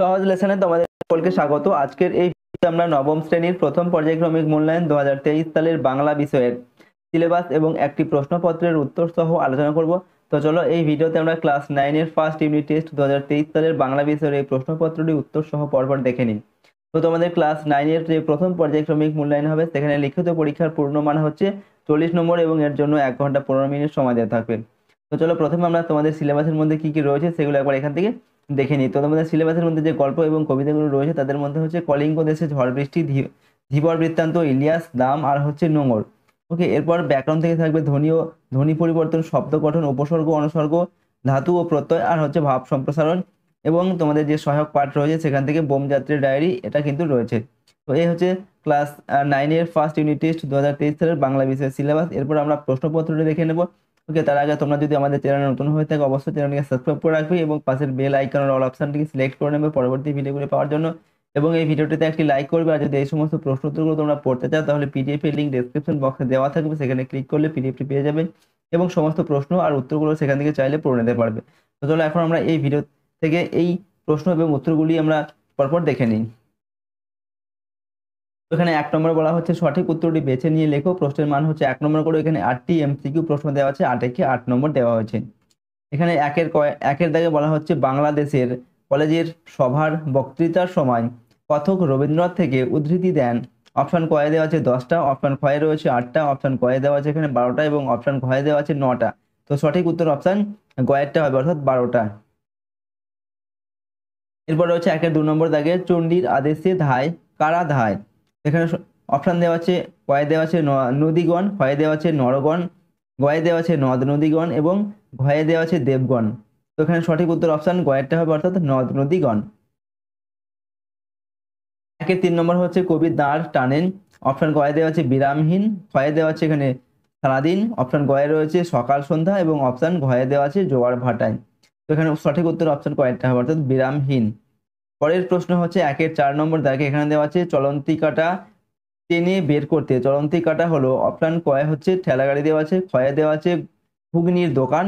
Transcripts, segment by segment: সহজ লেসনে তোমাদের সকলকে স্বাগত। আজকের এই ভিডিওতে আমরা নবম শ্রেণীর প্রথম পর্যায়ক্রমিক মূল্যায়ন 2023 সালের বাংলা বিষয়ের সিলেবাস এবং একটি প্রশ্নপত্রের উত্তর সহ আলোচনা করব। তো চলো এই ভিডিওতে আমরা ক্লাস 9 এর ফার্স্ট ইউনিট টেস্ট 2023 সালের বাংলা বিষয়ের এই প্রশ্নপত্রটি উত্তর সহ পরপর দেখে নিই। তো তোমাদের ক্লাস 9 এর যে প্রথম পর্যায়ক্রমিক মূল্যায়ন হবে সেখানে লিখিত পরীক্ষার পূর্ণমান হচ্ছে 40 নম্বর এবং এর জন্য 1 ঘন্টা 15 মিনিট সময় দেওয়া থাকবে। তো চলো প্রথমে আমরা তোমাদের সিলেবাসের মধ্যে কি কি রয়েছে সেগুলো একবার এখান থেকে দেখে নিই। তো তোমাদের সিলেবাসের মধ্যে যে গল্প এবং কবিতাগুলো রয়েছে তাদের মধ্যে হচ্ছে কলিঙ্গ দেশে ঝড় বৃষ্টি, ধীবর বৃত্তান্ত, ইলিয়াস, দাম আর হচ্ছে নোঙর। ওকে, এরপর ব্যাকরণ থেকে থাকবে ধ্বনি ও ধ্বনি পরিবর্তন, শব্দ গঠন, উপসর্গ, অনুসর্গ, ধাতু ও প্রত্যয় আর হচ্ছে ভাব সম্প্রসারণ এবং তোমাদের যে সহায়ক পাঠ রয়েছে সেখান থেকে বোমযাত্রীর ডায়েরি এটা কিন্তু রয়েছে। তো এই হচ্ছে ক্লাস 9 এর ফার্স্ট ইউনিট টেস্ট 2023 সালের বাংলা বিষয়ের সিলেবাস। এরপর আমরা প্রশ্নপত্রটি দেখে নেব। ওকে, তার আগে তোমরা যদি আমাদের চ্যানেলে নতুন হয়ে থাকে অবশ্যই চ্যানেলটিকে সাবস্ক্রাইব করে রাখবে এবং পাশের বেল আইকনের অল অপশনটিকে সিলেক্ট করে নেবে পরবর্তী ভিডিওগুলো পাওয়ার জন্য এবং এই ভিডিওটিতে একটি লাইক করবে। আর যদি এই সমস্ত প্রশ্ন উত্তরগুলো তোমরা পড়তে চাও তাহলে পিডিএফ এর লিংক ডেসক্রিপশন বক্সে দেওয়া থাকবে, সেখানে ক্লিক করলে পিডিএফটি পেয়ে যাবে এবং সমস্ত প্রশ্ন আর উত্তরগুলো সেখান থেকে চাইলে পড়ে নিতে পারবে। তো চলো এখন আমরা এই ভিডিও থেকে এই প্রশ্ন এবং উত্তরগুলি আমরা পরপর দেখে নিই। এখানে 1 নম্বর বলা হচ্ছে সঠিক উত্তরটি বেছে নিয়ে লেখো। প্রশ্নের মান হচ্ছে 1 নম্বর করে। এখানে 8টি এমসিকিউ প্রশ্ন দেওয়া আছে, 8 নম্বর দেওয়া হয়েছে। এখানে 1 এর দাগে বলা হচ্ছে বাংলাদেশের কলেজের সভার বক্তৃতার সময় কথক রবীন্দ্রনাথ থেকে উদ্ধৃতি দেন। অপশন ক এ দেওয়া আছে 10টা, অপশন খ এ রয়েছে 8টা, অপশন ক এ দেওয়া আছে এখানে 12টা এবং অপশন ঘ এ দেওয়া আছে 9টা। তো সঠিক উত্তর অপশন গ এরটা হবে অর্থাৎ 12টা। এরপর রয়েছে 1 এর 2 নম্বর দাগে চণ্ডীর আদেশে ধায় কারা ধায়। এখানে অপশন দেওয়া আছে কয়ে দেওয়া আছে নদীগণ, ক্ষয়ে দেওয়া আছে নরগণ, গয়ে দেওয়া আছে নদ নদীগণ এবং ঘয়ে দেওয়া আছে দেবগণ। তো এখানে সঠিক উত্তর অপশন গয়েরটা হবে অর্থাৎ নদ নদীগণ। 1-এর 3 নম্বর হচ্ছে কবি দাঁড় টানেন। অপশন গয়ে দেওয়া আছে বিরামহীন, ক্ষয়ে দেওয়া আছে এখানে সারাদিন, অপশন গয়ে রয়েছে সকাল সন্ধ্যা এবং অপশন ঘয়ে দেওয়া আছে জোয়ার ভাটায়। তো এখানে সঠিক উত্তর অপশন গয়েরটা হবে অর্থাৎ বিরামহীন। পরের প্রশ্ন হচ্ছে 1-এর 4 নম্বর দাগে এখানে দেওয়া আছে চলন্তি কাটা টেনে বের করতে। চলন্তি কাটা হলো অপশন কয়ে হচ্ছে ঠেলাগাড়ি দেওয়া আছে, খয়ে দেওয়া আছে ঘুগনির দোকান,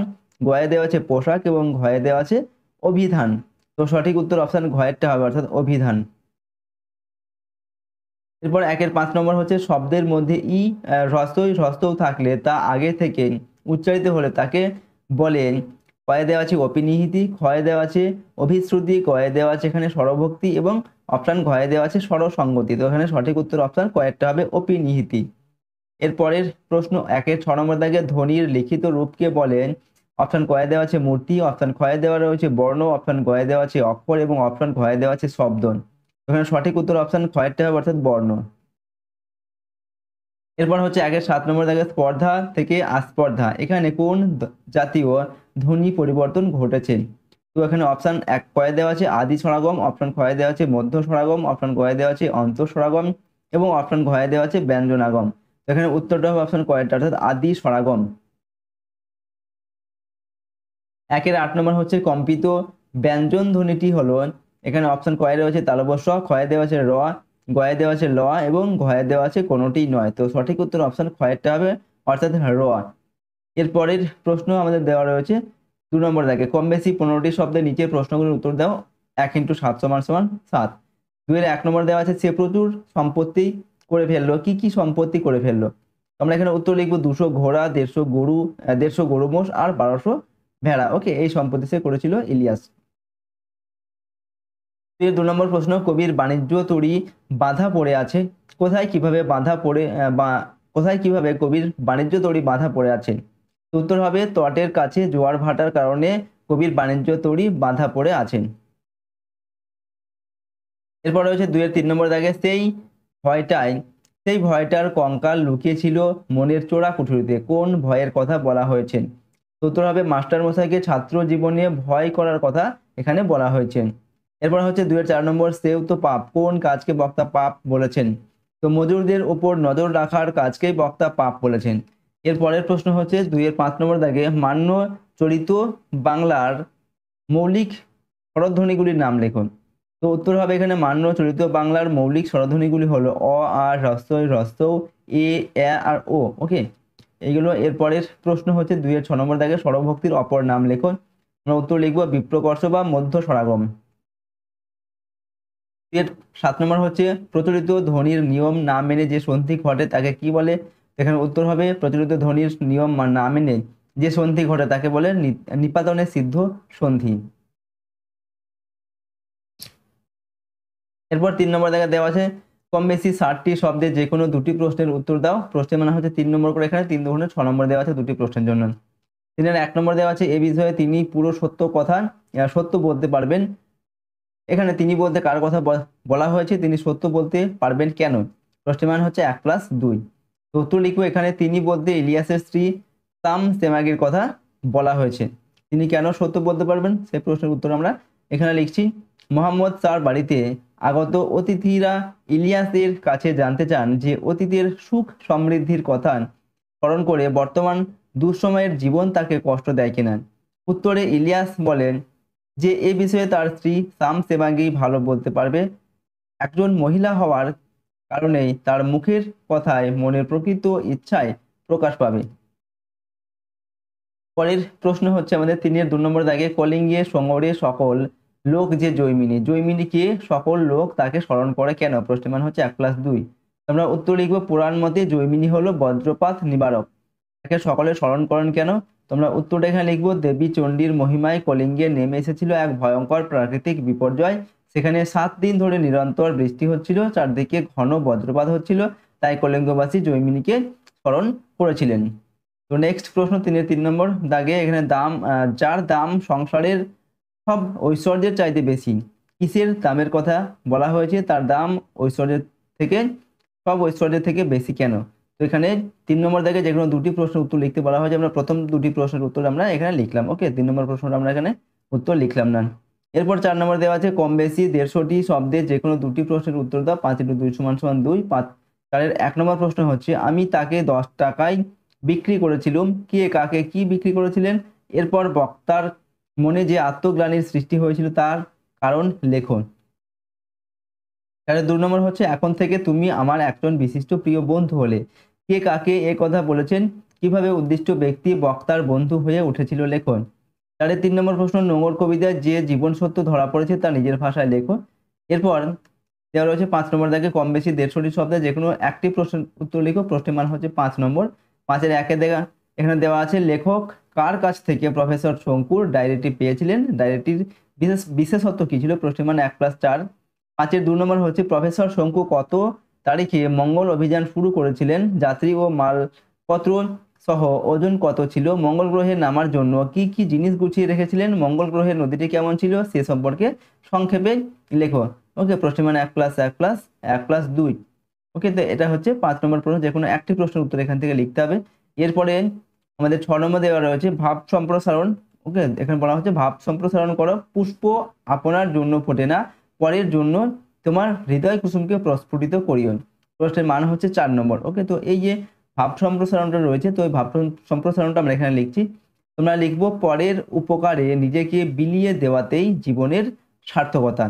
গয়ে দেওয়া আছে পোশাক এবং ঘয়ে দেওয়া আছে অভিধান। তো সঠিক উত্তর অপশন ঘয়েরটা হবে অর্থাৎ অভিধান। এরপর 1-এর 5 নম্বর হচ্ছে শব্দের মধ্যে ই হ্রস্বই থাকলে তা আগে থেকে উচ্চারিত হলে তাকে বলেন। কয়ে দেওয়া আছে অপিনিহিতি, ক্ষয়ে দেওয়া আছে অভিশ্রুতি, কয়ে দেওয়া আছে এখানে স্বরভক্তি এবং অপশান ঘয়ে দেওয়া আছে স্বরসঙ্গতি। তো এখানে সঠিক উত্তর অপশান কয়েকটা হবে অপিনিহিতি। এরপরের প্রশ্ন 1-এর 6 নম্বর দাগে ধ্বনির লিখিত রূপকে বলেন। অপশান কয়ে দেওয়া আছে মূর্তি, অপশান ক্ষয়ে দেওয়া রয়েছে বর্ণ, অপশান গয়ে দেওয়া আছে অক্ষর এবং অপশান ঘয়ে দেওয়া আছে শব্দ। এখানে সঠিক উত্তর অপশান ক্ষয়েরটা হবে অর্থাৎ বর্ণ। এরপর হচ্ছে 1-এর 7 নম্বর দাগে স্পর্ধা থেকে আস্পর্ধা। এখানে কোন জাতীয় ধ্বনি পরিবর্তন ঘটেছে। তো এখানে অপশন 1 কয়ে দেওয়া আছে আদি স্বরাগম, অপশন খয়ে দেওয়া আছে মধ্য স্বরাগম, অপশন গয়ে দেওয়া আছে অন্ত স্বরাগম এবং অপশন ঘয়ে দেওয়া আছে ব্যঞ্জনাগম। তো এখানে উত্তরটা হবে অপশন কয়েকটা অর্থাৎ আদি স্বরাগম। 1-এর 8 নম্বর হচ্ছে কম্পিত ব্যঞ্জন ধ্বনিটি হলো। এখানে অপশন কয়ে রয়েছে তালবস্য, খয়ে দেওয়া আছে র, গয়ে দেওয়া আছে ল এবং ঘয়ে দেওয়া আছে কোনোটি নয়। তো সঠিক উত্তর অপশন খয়েরটা হবে অর্থাৎ র। এরপরের প্রশ্ন আমাদের দেওয়া রয়েছে 2 নম্বর দাগে কম বেশি 15টি শব্দের নিচে প্রশ্নগুলোর উত্তর দাও। 1 × 7 = 7। 2-এর 1 নম্বর দেওয়া আছে সে প্রচুর সম্পত্তি করে ফেললো। কি কি সম্পত্তি করে ফেললো আমরা এখানে উত্তর লিখবো 200 ঘোড়া, 150 গরু মোষ আর 1200 ভেড়া। ওকে, এই সম্পত্তি সে করেছিল ইলিয়াস। 2 নম্বর প্রশ্ন কবির বাণিজ্য তরী বাঁধা পড়ে আছে। কোথায় কিভাবে কবির বাণিজ্য তরী বাঁধা পড়ে আছে। উত্তর হবে তটের কাছে জোয়ার ভাটার কারণে কবির বাণিজ্য তরী বাঁধা পড়ে আছেন। এরপর রয়েছে 2-এর 3 নম্বর দাগে সেই ভয়টার কঙ্কাল লুকিয়েছিল মনের চোরা কুঠুরিতে। কোন ভয়ের কথা বলা হয়েছে। উত্তর হবে মাস্টার মশাইকে ছাত্র জীবনে ভয় করার কথা এখানে বলা হয়েছে। এরপর হচ্ছে 2-এর 4 নম্বর সেও তো পাপ। কোন কাজকে বক্তা পাপ বলেছেন। তো মজুরদের ওপর নজর রাখার কাজকেই বক্তা পাপ বলেছেন। এর পরের প্রশ্ন হচ্ছে 2-এর 5 নম্বর দাগে মান্য চলিত বাংলার মৌলিক স্বরধ্বনিগুলির নাম লেখুন। তো উত্তর হবে এখানে মান্য চলিত বাংলার মৌলিক স্বরধ্বনিগুলি হলো অ, আর, হ্রস্ব, এ, এ আর ও। ওকে, এইগুলো। এর পরের প্রশ্ন হচ্ছে 2-এর 6 নম্বর দাগে স্বরভক্তির অপর নাম লেখুন। আমরা উত্তর লিখবো বিপ্রকর্ষ বা মধ্য স্বরাগম। सात नम्बर होच्छे प्रचलित ध्वनिर नियम ना मेने जे सन्धि घटे ताके कि बोले एखाने उत्तर होबे प्रचलित ध्वनिर नियम ना मेने जे सन्धि घटे ताके बोले निपातने सिद्ध सन्धि। एरपर तीन नम्बर देखा देवा आछे कम बेशी 60टी शब्दे जेकोनो दुटी प्रश्नेर उत्तर दाओ। प्रश्न माने होच्छे तीन नम्बर करे एखाने तीन दुगुणे 6 नम्बर देवा आछे दुटी प्रश्नेर जोन्नो। तीनेर एक नम्बर देवा आछे ए विषये तिनि पुरो सत्य कथा सत्य बोलते पारबेन। एखाने तिनि बोलते कार कथा बला होयेछे तिनि सत्य बोलते पारबेन केन। प्रश्न मान होच्छे 1+2। तो उत्तर लिखो एखाने तिनि बोलते इलियासेर स्त्री तामसेमागेर कथा बला होयेछे तिनि केन सत्य बोलते पारबेन सेई प्रश्नेर उत्तर आमरा एखाने लिखछि। मोहम्मद तार बाड़ीते आगत अतिथिरा इलियासेर काछे जानते चान जे अतीतेर सुख समृद्धिर कथा स्मरण करे बर्तमान दुःसमयेर जीवन ताके कष्ट देय किना। उत्तरे इलियास बोलेन जे ए विषय तार स्त्री सामसेमागी भालो बोलते पारबे एकजन महिला हवार कारणे तार मुखेर कथाय मनेर प्रकृत इच्छाय प्रकाश पाबे। परेर प्रश्न होच्छे आमादेर 3-এর 2 নম্বর দাগে কলিঙ্গে সংগরে সকল लोक जे जैमिनी जैमिनी के सकल लोक ताके स्मरण करे केन। प्रश्न मान होच्छे 1+2। तोमरा उत्तर लिखबो पुराण मते जैमिनी हलो वज्रपात निवारक ताके सकले स्मरण करेन केन। তোমরা উত্তরটা এখানে লিখবো দেবী চণ্ডীর মহিমায় কলিঙ্গে নেমে এসেছিল এক ভয়ঙ্কর প্রাকৃতিক বিপর্যয়। সেখানে 7 দিন ধরে নিরন্তর বৃষ্টি হচ্ছিল, চারদিকে ঘন বজ্রপাত হচ্ছিল, তাই কলিঙ্গবাসী জৈমিনীকে স্মরণ করেছিলেন। তো নেক্সট প্রশ্ন 3-এর 3 নম্বর দাগে এখানে দাম যার দাম সংসারের সব ঐশ্বর্যের চাইতে বেশি কিসের দামের কথা বলা হয়েছে তার দাম ঐশ্বর্যের থেকে সব ঐশ্বর্যের থেকে বেশি কেন। तो ये 3 नम्बर देखे जो दूटी प्रश्न उत्तर लिखते बला है प्रथम दूटी प्रश्न उत्तर एखे लिखल ओके 3 नम्बर प्रश्न उत्तर लिखल ना। एरपर 4 नम्बर देवा है कम बेशी 150टी शब्दे जेको दूटी प्रश्न उत्तर दाओ 5 × 2 = 2। 4-এর 1 नम्बर प्रश्न होच्छे आमी ताके 10 টাকায় बिक्री करेछिलाम के काके की बिक्री करेछिलेन। एरपर बक्तार मने जे आत्मग्लानिर सृष्टि होयेछिल तार कारण लेखो। 2 नम्बर होच्छे एखन थेके तुमी आमार एकजन विशिष्ट प्रिय बंधु होले के काके ए कथा बोलेछेन किभाबे उद्दिष्ट व्यक्ति वक्तार बंधु हये उठेछिलो लेखन। 3 नम्बर प्रश्न नोंगर कविता जे जीवन सत्य धरा पड़ेछे ता निजेर भाषाय लेखो। एरपर देওয়া রয়েছে 5 नम्बर दागे कम बेशी 150टी शब्दे जेकोनो एकटी प्रश्न उत्तर लेखो। प्रश्न मान होच्छे 5 नम्बर। 5-এর 1-এ দেখা এখানে দেওয়া আছে লেখক কার কাছ থেকে প্রফেসর শঙ্কুর ডায়েরিটি পেয়েছিলেন, ডায়েরিটির বিশেষত্ব কি ছিল। প্রশ্ন মান 1+4। 5-এর 2 नम्बर होच्छे प्रफेसर शंकु कत तारीखे मंगल अभियान शुरू करेछिलेन, यात्री और मालपत्र सह ओजन कत छिलो, मंगल ग्रहे नामार जोन्नो की जिनिस गुछिए रेखेछिलेन, मंगल ग्रहे नदीटी केमन छिलो से सम्पर्के संक्षेपे लेखो। ओके प्रश्न मान 1+1+1+2 ओके। तो एटा होच्छे 5 नम्बर प्रश्न जेकोनो एकटी प्रश्न उत्तर एखान थेके लिखते हबे। एरपरे आमादेर 6 नम्बर देवा रयेछे भाव सम्प्रसारण ओके। एखाने बला होच्छे भाव सम्प्रसारण करो पुष्प आपनार जोन्नो फोटे ना পরের জন্য তোমার হৃদয় কুসুমকে প্রস্ফুটিত করিও। প্রশ্নের মান হচ্ছে 4 नम्बर ওকে। তো এই যে ভাব সম্প্রসারণটা রয়েছে তো এই ভাব সম্প্রসারণটা আমরা এখানে লিখছি। তোমরা লিখবো পরের উপকারে নিজেকে বিলিয়ে দেওয়াতেই জীবনের সার্থকতা।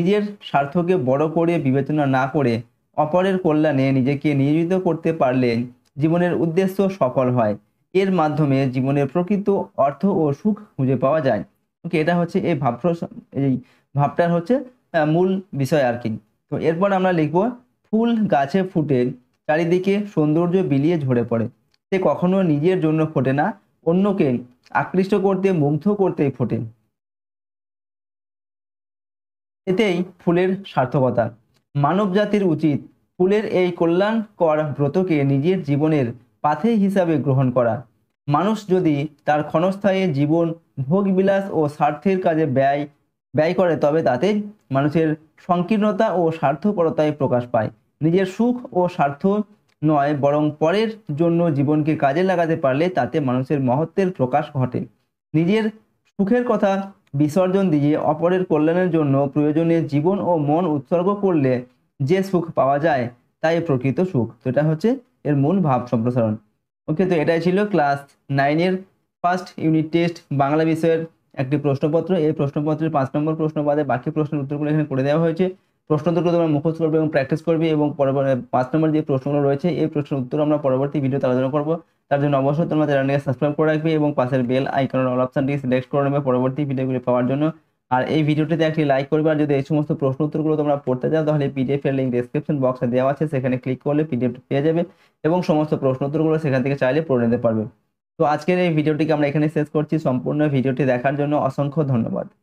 নিজের স্বার্থকে বড় করে বিবেচনা না করে অপরের কল্যাণে নিজেকে নিয়োজিত করতে পারলে জীবনের উদ্দেশ্য সফল হয়। এর মাধ্যমে জীবনের প্রকৃত অর্থ ও সুখ খুঁজে পাওয়া যায় ওকে। এটা হচ্ছে এই ভাবটার হচ্ছে मूल विषय आर कि। तो एरपर आमरा लिखबो फूल गाचे फुटे चारिदिके सौंदर्य बिलिए झरे पड़े से कखनो निजेर जोन्नो फोटे ना अन्यके आकृष्ट करते मुग्ध करते फोटे एतेई फुलेर सार्थकता। मानव जातिर उचित फुलेर एई कल्याणकर व्रतके निजेर जीवनेर पाथे हिसाबे ग्रहण करा। मानुष यदि तार क्षणस्थायी जीवन भोगবিলাস ও স্বার্থের কাজে ব্যয় করে তবে তাতে মানুষের সংকীর্ণতা ও স্বার্থপরতায় প্রকাশ পায়। নিজের সুখ ও স্বার্থ নয় বরং পরের জন্য জীবনকে কাজে লাগাতে পারলে তাতে মানুষের মহত্ত্বের প্রকাশ ঘটে। নিজের সুখের কথা বিসর্জন দিয়ে অপরের কল্যাণের জন্য প্রয়োজনে জীবন ও মন উৎসর্গ করলে যে সুখ পাওয়া যায় তাই প্রকৃত সুখ। তো এটা হচ্ছে এর মূল ভাব সম্প্রসারণ ওকে। তো এটাই ছিল ক্লাস 9-এর ফার্স্ট ইউনিট টেস্ট বাংলা বিষয়ের একটি প্রশ্নপত্র। এই প্রশ্নপত্রের 5 নম্বর প্রশ্ন বাদে বাকি প্রশ্নের উত্তরগুলো এখানে করে দেওয়া হয়েছে। প্রশ্ন দুটো তোমরা মুখস্থ করবে এবং প্র্যাকটিস করবে এবং পরবর্তী 5 নম্বর যে প্রশ্নগুলো রয়েছে এই প্রশ্নের উত্তর আমরা পরবর্তী ভিডিওতে আলোচনা করব। তার জন্য অবশ্যই তোমরা চ্যানেলটিকে সাবস্ক্রাইব করে রাখবে এবং পাশের বেল আইকনের অল অপশনটি সিলেক্ট করে নেবে পরবর্তী ভিডিওগুলো পাওয়ার জন্য। আর এই ভিডিওটিতে একটি লাইক করবে। আর যদি এই সমস্ত প্রশ্ন উত্তরগুলো তোমরা পড়তে চাও তাহলে পিডিএফ এর লিংক ডেসক্রিপশন বক্সে দেওয়া আছে, সেখানে ক্লিক করলে পিডিএফ পেয়ে যাবে এবং সমস্ত প্রশ্ন উত্তরগুলো সেখান থেকে চাইলে পড়ে নিতে পারবে। তো আজকের এই ভিডিওটিকে আমরা এখানে শেষ করছি। সম্পূর্ণ ভিডিওটি দেখার জন্য অসংখ্য ধন্যবাদ।